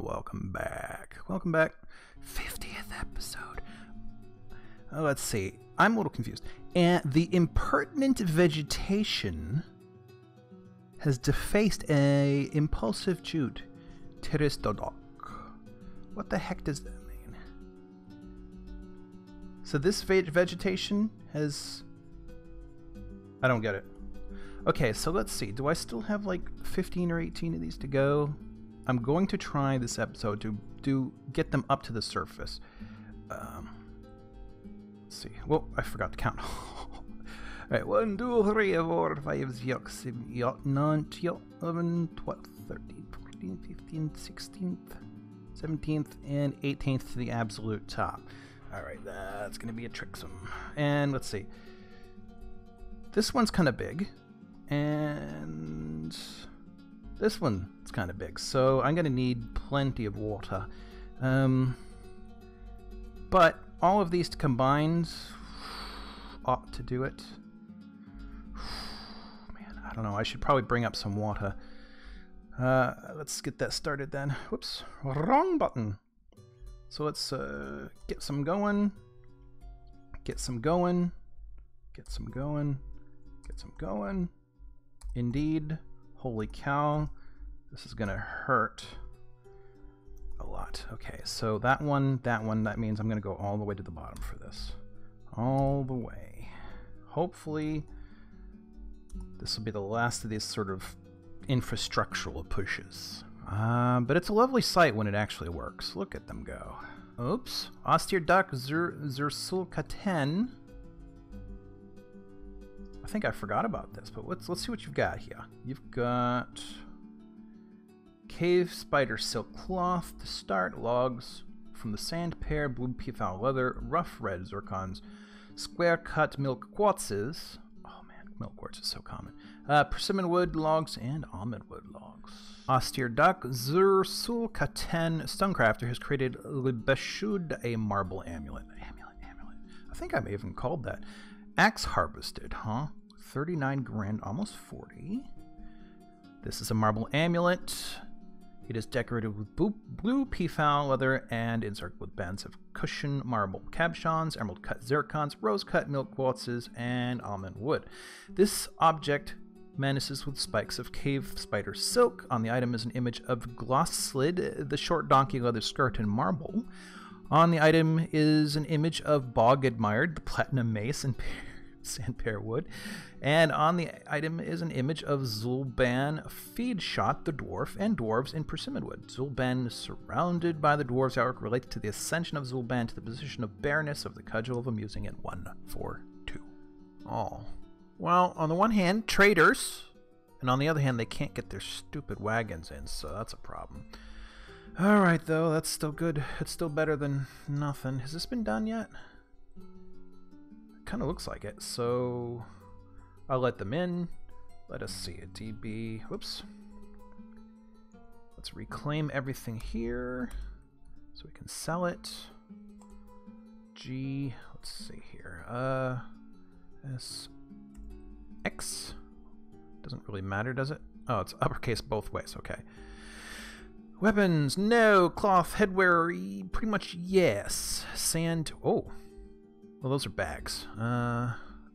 now. Welcome back. Welcome back. 50th episode. Let's see. I'm a little confused. And the impertinent vegetation has defaced a impulsive Jude. Teristodok. What the heck does that mean? So this vegetation has... I don't get it. Okay, so let's see. Do I still have like 15 or 18 of these to go? I'm going to try this episode to get them up to the surface. Let's see. Well, I forgot to count. Alright, 1, 2, 3, 4, 5, 6, 7, 8, 9, 10, 11, 12, 13, 14, 15, 16th, 17th, and 18th to the absolute top. Alright, that's going to be a tricksome. And let's see. This one's kind of big. And this one's kind of big. So I'm going to need plenty of water. But all of these combined ought to do it. Man, I don't know. I should probably bring up some water. Let's get that started then. Whoops, wrong button. So let's get some going. Get some going. Get some going. Get some going. Indeed. Holy cow. This is gonna hurt a lot. Okay, so that one, that means I'm gonna go all the way to the bottom for this. All the way. Hopefully this will be the last of these sort of infrastructural pushes. But it's a lovely sight when it actually works. Look at them go. Oops. Austere Duck Zersulkaten. I think I forgot about this, but let's see what you've got here. You've got cave spider silk cloth to start, logs from the sand pear, blue peafowl leather, rough red zircons, square cut milk quartzes. Oh man, milk quartz is so common. Persimmon wood logs and almond wood logs. Austere Duck Zersulkaten Stonecrafter has created Libeshud, a marble amulet. Amulet. I think I may have even called that. Axe harvested, huh? 39 grand, almost 40. This is a marble amulet. It is decorated with blue peafowl leather and encircled with bands of cushion marble cabochons, emerald cut zircons, rose cut milk quartzes, and almond wood. This object menaces with spikes of cave spider silk. On the item is an image of Glosslid, the short donkey leather skirt in marble. On the item is an image of Bog Admired, the platinum mace and sandpear wood. And on the item is an image of Zulban Feedshot, the dwarf, and dwarves in persimmon wood. Zulban is surrounded by the dwarves' arc related to the ascension of Zulban to the position of bareness of the cudgel of amusing at 142. Oh. Well, on the one hand, traitors. And on the other hand, they can't get their stupid wagons in, so that's a problem. Alright though, that's still good. It's still better than nothing. Has this been done yet? It kind of looks like it, so I'll let them in. Let us see a DB. Whoops. Let's reclaim everything here so we can sell it. G, let's see here. S, X. Doesn't really matter, does it? Oh, it's uppercase both ways, okay. Weapons, no. Cloth, headwear, pretty much yes. Sand, oh. Well, those are bags.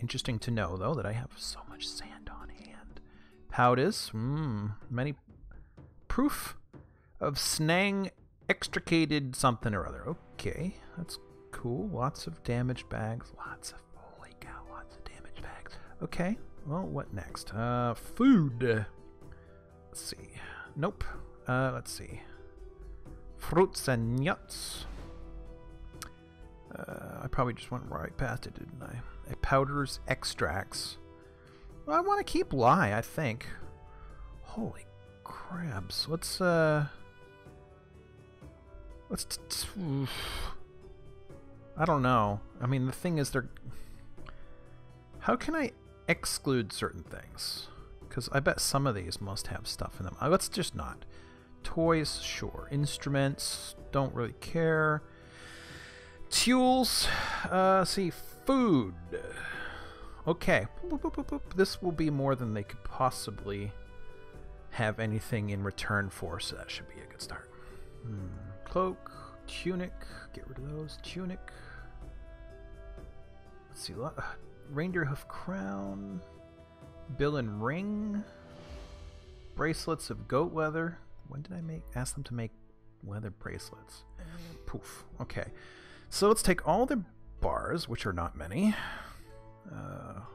Interesting to know, though, that I have so much sand on hand. Powders, many. Proof of Snang extricated something or other. Okay, that's cool. Lots of damaged bags. Holy cow, lots of damaged bags. Okay, well, what next? Food. Let's see. Nope. Let's see. Fruits and nuts. I probably just went right past it, didn't I? A powders, extracts. Well, I want to keep lye, I think. Holy crabs. Let's I don't know. I mean, the thing is, they're... How can I exclude certain things? Because I bet some of these must have stuff in them. Let's just not. Toys, sure. Instruments, don't really care. Tools, see, food. Okay, this will be more than they could possibly have anything in return for, so that should be a good start. Cloak, tunic, get rid of those. Tunic. Let's see. Reindeer hoof crown, bill and ring, bracelets of goat leather. When did I ask them to make leather bracelets? Poof. Okay. So let's take all the bars, which are not many.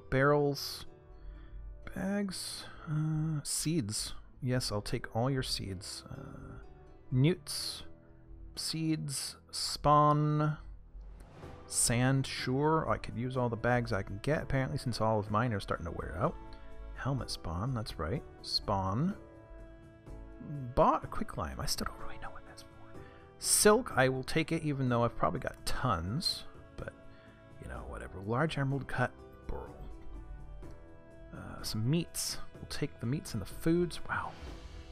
Barrels, bags, seeds. Yes, I'll take all your seeds. Newts, seeds, spawn, sand. Sure, I could use all the bags I can get, apparently, since all of mine are starting to wear out. Helmet spawn, that's right. Spawn. Bought a quicklime. I still don't really know what that's for. Silk, I will take it, even though I've probably got tons. But, you know, whatever. Large emerald cut burl. Some meats. We'll take the meats and the foods. Wow.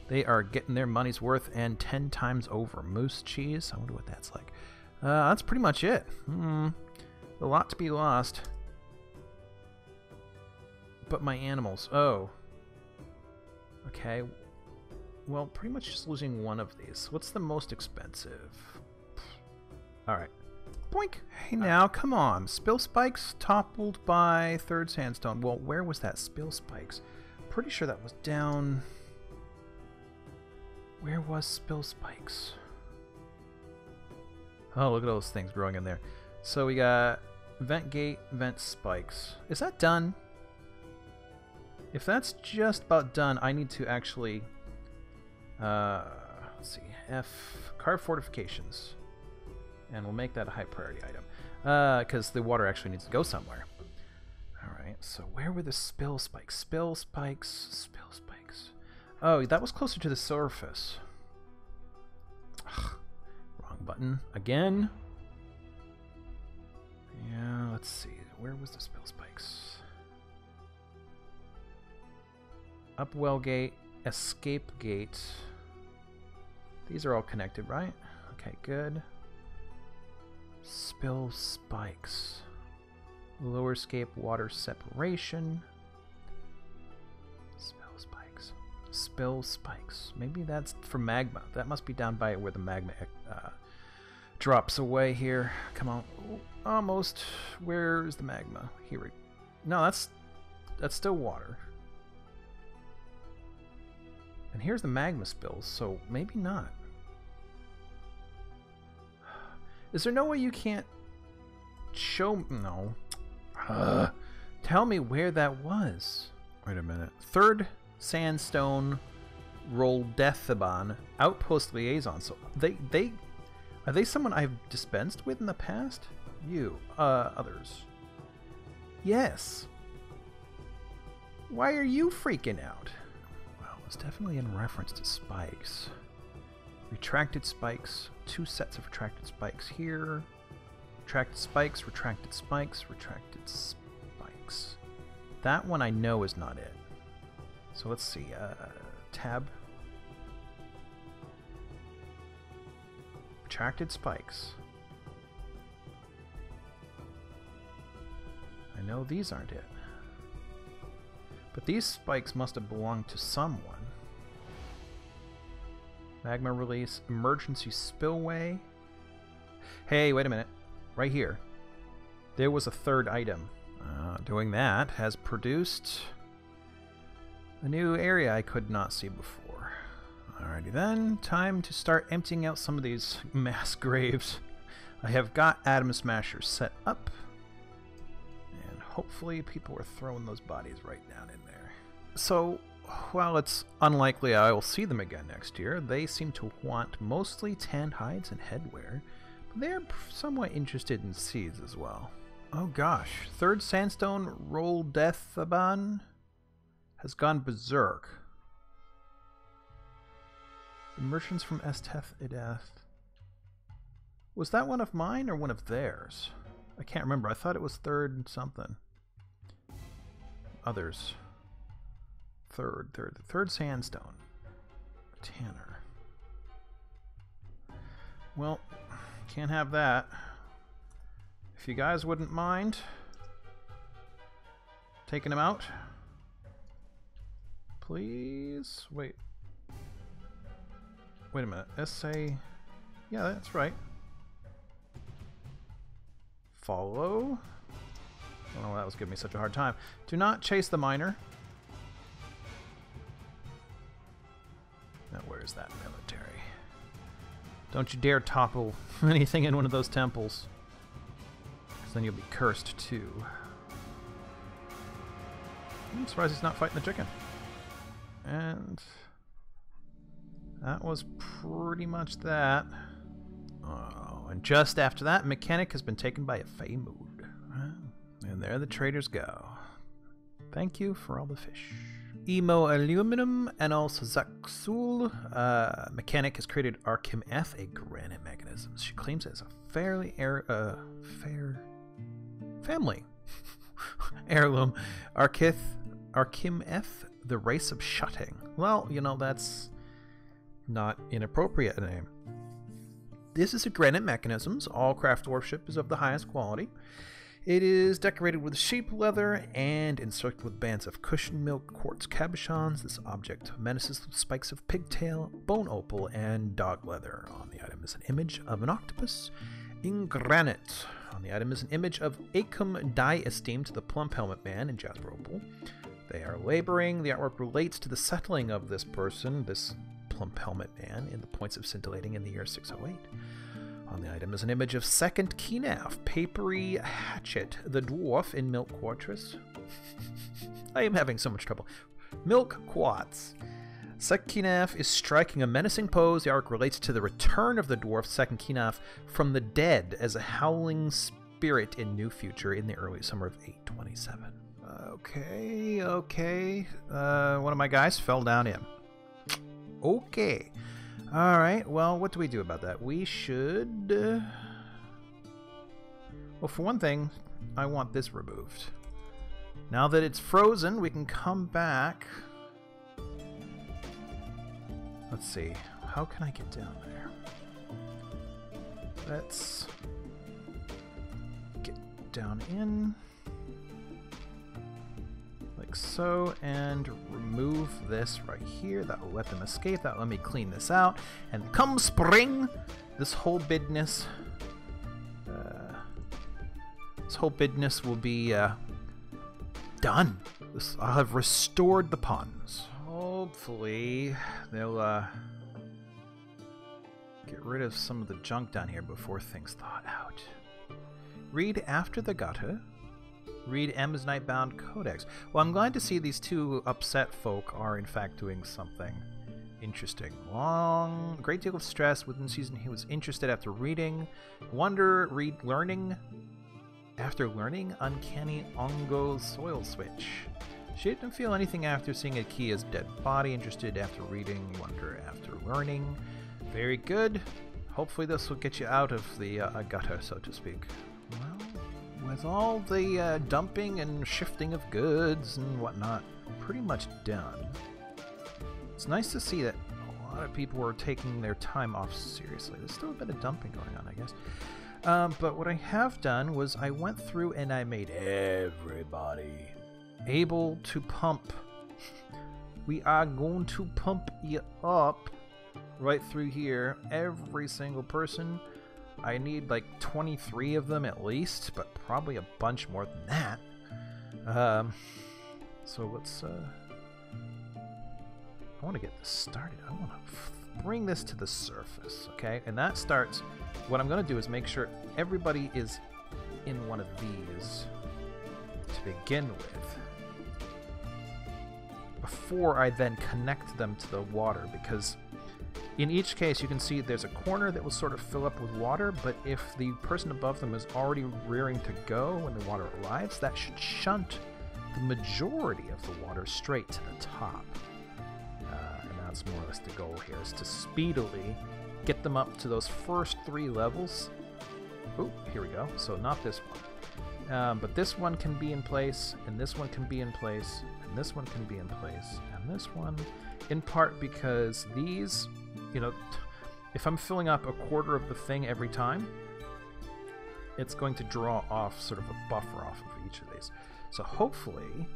They are getting their money's worth and 10 times over. Moose cheese. I wonder what that's like. That's pretty much it. A lot to be lost. But my animals. Oh. Okay. Well, pretty much just losing one of these. What's the most expensive? Alright. Boink! Hey now, come on. Spill spikes toppled by third sandstone. Well, where was that spill spikes? Pretty sure that was down... Where was spill spikes? Oh, look at all those things growing in there. So we got vent gate, vent spikes. Is that done? If that's just about done, I need to actually... let's see, F, carve fortifications, and we'll make that a high priority item, because the water actually needs to go somewhere. Alright, so where were the spill spikes? Spill spikes, spill spikes. Oh, that was closer to the surface. Ugh, wrong button, again. Yeah, let's see, where was the spill spikes? Upwell gate, escape gate. These are all connected, right? Okay, good. Spill spikes. Lower escape water separation. Spill spikes. Spill spikes. Maybe that's for magma. That must be down by where the magma drops away here. Come on. Ooh, almost. Where's the magma? Here we... No, that's still water. And here's the magma spills, so maybe not. Is there no way you can't show me? No. Tell me where that was. Wait a minute. Third sandstone Roldetheban outpost liaison. So they are they someone I've dispensed with in the past? You, others. Yes. Why are you freaking out? It's definitely in reference to spikes. Retracted spikes. Two sets of retracted spikes here. Retracted spikes, retracted spikes, retracted spikes. That one I know is not it. So let's see. Tab. Retracted spikes. I know these aren't it. But these spikes must have belonged to someone. Magma release, emergency spillway. Hey, wait a minute. Right here. There was a third item. Doing that has produced a new area I could not see before. Alrighty then, time to start emptying out some of these mass graves. I have got Atom Smashers set up. And hopefully people are throwing those bodies right down in there. So, while it's unlikely I will see them again next year, they seem to want mostly tanned hides and headwear, but they're somewhat interested in seeds as well. Oh gosh, third sandstone Roldetheban has gone berserk. The merchants from Esteth Edath. Was that one of mine or one of theirs? I can't remember. I thought it was third something. Others. Third sandstone. Tanner. Well, can't have that. If you guys wouldn't mind taking him out, please. Wait a minute. SA Yeah, that's right. Follow. Oh, that was giving me such a hard time. Do not chase the miner. Now, where is that military? Don't you dare topple anything in one of those temples. Because then you'll be cursed, too. I'm surprised he's not fighting the chicken. And that was pretty much that. Oh, and just after that, mechanic has been taken by a fey mood. And there the traders go. Thank you for all the fish. Emo Aluminum and also Zaxul. Mechanic has created Arkim F, a granite mechanism. She claims it as a fairly fair family. Heirloom. Arkim F, the race of shutting. Well, you know, that's not inappropriate a name. This is a granite mechanisms. All craft warship is of the highest quality. It is decorated with sheep leather and encircled with bands of cushion milk, quartz cabochons. This object menaces with spikes of pigtail, bone opal, and dog leather. On the item is an image of an octopus in granite. On the item is an image of Acum Dai Esteem to the Plump Helmet Man in jasper opal. They are laboring. The artwork relates to the settling of this person, this Plump Helmet Man, in the points of scintillating in the year 608. On the item is an image of Second Kenaf, Papery Hatchet, the Dwarf in Milk Fortress. I am having so much trouble. Milk Quartz. Second Kenaf is striking a menacing pose. The arc relates to the return of the Dwarf Second Kenaf from the dead as a howling spirit in New Future in the early summer of 827. Okay, okay. One of my guys fell down in. Okay. Alright, well, what do we do about that? We should... well, for one thing, I want this removed. Now that it's frozen, we can come back. Let's see. How can I get down there? Let's get down in. Like so, and remove this right here. That will let them escape. That will let me clean this out. And come spring, this whole business will be done. I'll have restored the ponds. Hopefully, they'll get rid of some of the junk down here before things thaw out. Read after the gutter. Read M's Nightbound Codex. Well, I'm glad to see these two upset folk are in fact doing something interesting. Long, a great deal of stress within season. He was interested after reading. Wonder, read learning. After learning, uncanny Ongo soil switch. She didn't feel anything after seeing Akia's dead body. Interested after reading. Wonder after learning. Very good. Hopefully this will get you out of the gutter, so to speak. With all the dumping and shifting of goods and whatnot pretty much done, it's nice to see that a lot of people are taking their time off seriously. There's still a bit of dumping going on, I guess. But what I have done was I went through and I made everybody able to pump. We are going to pump you up right through here. Every single person. I need like 23 of them at least, but probably a bunch more than that. So let's... I want to get this started. I want to bring this to the surface, okay? And that starts... What I'm going to do is make sure everybody is in one of these to begin with, before I then connect them to the water, because... in each case, you can see there's a corner that will sort of fill up with water, but if the person above them is already rearing to go when the water arrives, that should shunt the majority of the water straight to the top. And that's more or less the goal here, is to speedily get them up to those first three levels. Oh, here we go. So not this one. But this one can be in place, and this one can be in place, and this one can be in place, and this one, in part because these... you know, if I'm filling up a quarter of the thing every time, it's going to draw off sort of a buffer off of each of these. So hopefully,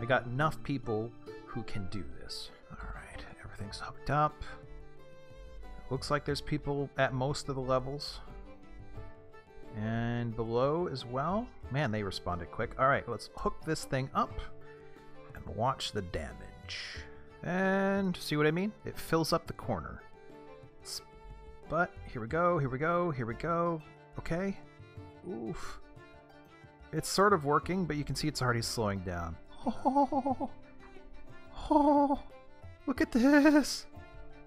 I got enough people who can do this. All right, everything's hooked up. Looks like there's people at most of the levels. And below as well. Man, they responded quick. Alright, let's hook this thing up and watch the damage. And see what I mean? It fills up the corner. But here we go, here we go, here we go. Okay. Oof. It's sort of working, but you can see it's already slowing down. Oh, oh, look at this!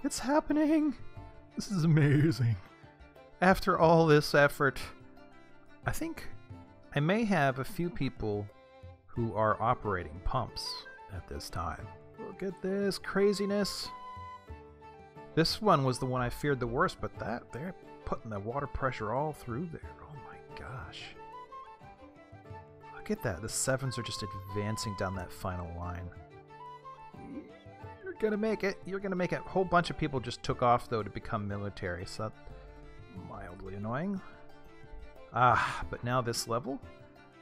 It's happening! This is amazing. After all this effort, I think I may have a few people who are operating pumps at this time. Look at this craziness. This one was the one I feared the worst, but that, they're putting the water pressure all through there. Oh my gosh. Look at that. The sevens are just advancing down that final line. You're gonna make it. You're gonna make it. A whole bunch of people just took off, though, to become military, so that's mildly annoying. Ah, but now this level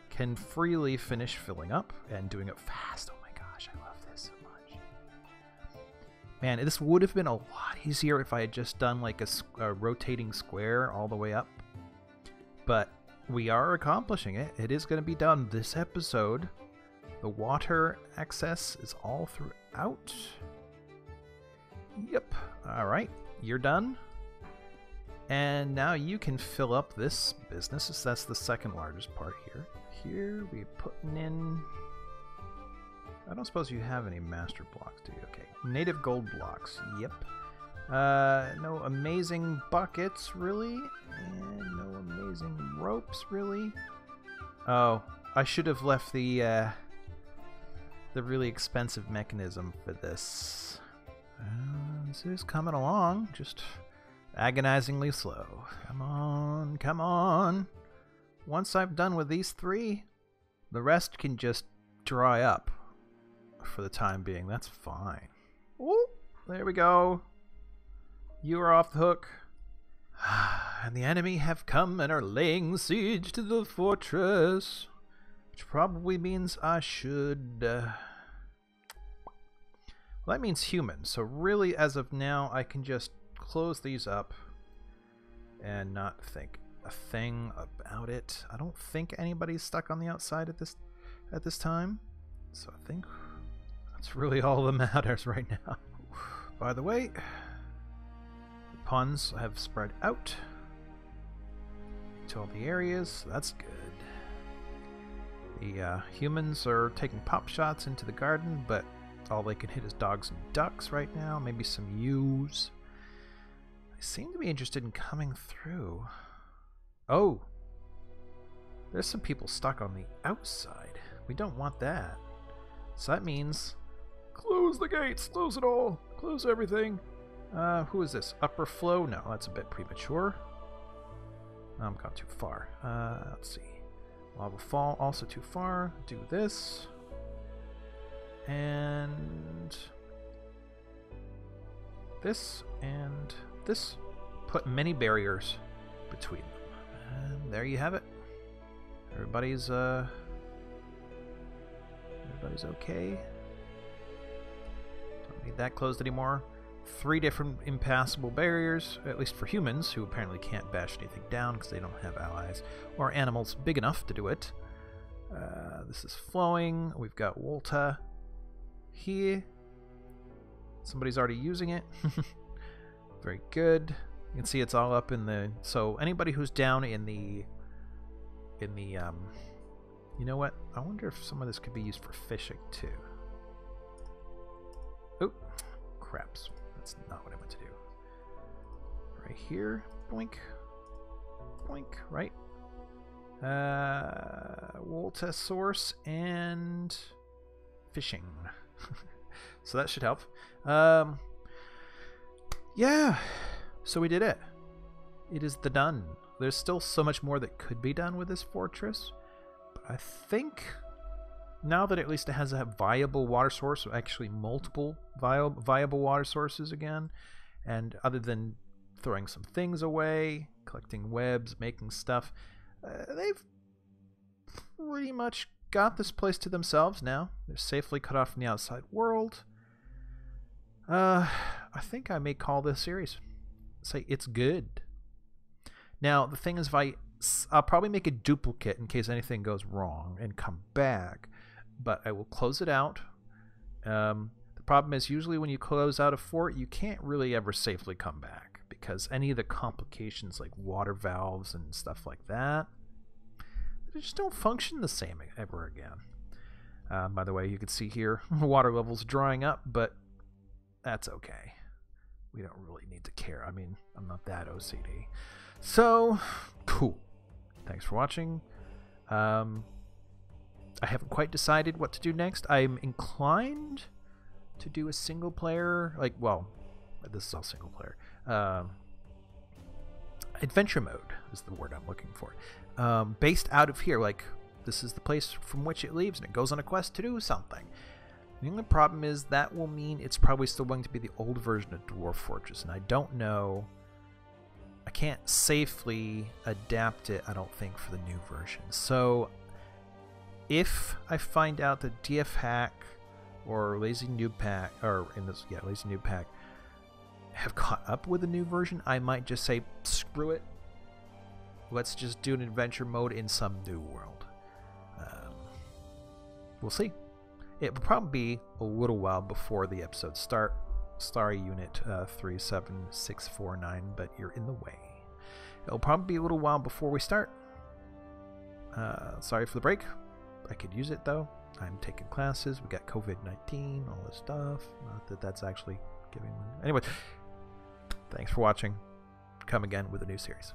can freely finish filling up and doing it fast. Oh my gosh, I love this so much. Man, this would have been a lot easier if I had just done like a rotating square all the way up. But we are accomplishing it. It is going to be done this episode. The water access is all throughout. Yep. Alright, you're done. And now you can fill up this business. So that's the second largest part here. Here we're putting in... I don't suppose you have any master blocks, do you? Okay. Native gold blocks. Yep. No amazing buckets, really. And no amazing ropes, really. Oh, I should have left the really expensive mechanism for this. This is coming along. Just... agonizingly slow. Come on, come on. Once I've done with these three, the rest can just dry up for the time being. That's fine. Ooh, there we go. You are off the hook. And the enemy have come and are laying siege to the fortress, which probably means I should... Well, that means human. So really, as of now, I can just close these up and not think a thing about it. I don't think anybody's stuck on the outside at this time, so I think that's really all that matters right now. By the way, the pawns have spread out to all the areas. That's good. The humans are taking pop shots into the garden, but all they can hit is dogs and ducks right now, maybe some ewes. They seem to be interested in coming through. Oh! There's some people stuck on the outside. We don't want that. So that means... close the gates! Close it all! Close everything! Who is this? Upper flow? No, that's a bit premature. I've gone too far. Let's see. Lava fall, also too far. Do this. And... this, and... this. Put many barriers between them. And there you have it. Everybody's okay. Don't need that closed anymore. 3 different impassable barriers, at least for humans, who apparently can't bash anything down because they don't have allies or animals big enough to do it. This is flowing. We've got Wolta here. Somebody's already using it. Very good. You can see it's all up in the... so anybody who's down in the... you know what? I wonder if some of this could be used for fishing, too. Oh, craps. That's not what I meant to do. Right here. Boink. Boink. Right. Wolta source and... fishing. So that should help. Yeah, so we did it. It is the done. There's still so much more that could be done with this fortress, but I think now that at least it has a viable water source, actually multiple viable water sources again, and other than throwing some things away, collecting webs, making stuff, they've pretty much got this place to themselves now. They're safely cut off from the outside world. I think I may call this series. say it's good. Now, the thing is, if I'll probably make a duplicate in case anything goes wrong and come back, but I will close it out. The problem is usually when you close out a fort, you can't really ever safely come back because any of the complications like water valves and stuff like that, they just don't function the same ever again. By the way, you can see here, water level's drying up, but that's okay. We don't really need to care. I mean, I'm not that OCD. So, cool. Thanks for watching. I haven't quite decided what to do next. I'm inclined to do a single player, like, well, this is all single player. Adventure mode is the word I'm looking for. Based out of here, like, this is the place from which it leaves, and it goes on a quest to do something. The only problem is that will mean it's probably still going to be the old version of Dwarf Fortress, and I don't know. I can't safely adapt it, I don't think, for the new version. So if I find out that DF Hack or Lazy Noob Pack, or in this, yeah, Lazy Noob Pack, have caught up with the new version, I might just say, screw it. Let's just do an adventure mode in some new world. We'll see. It will probably be a little while before the episodes start. Sorry, Unit 37649, but you're in the way. It'll probably be a little while before we start. Sorry for the break. I could use it, though. I'm taking classes. We got COVID-19, all this stuff. Not that that's actually giving me... Anyway, thanks for watching. Come again with a new series.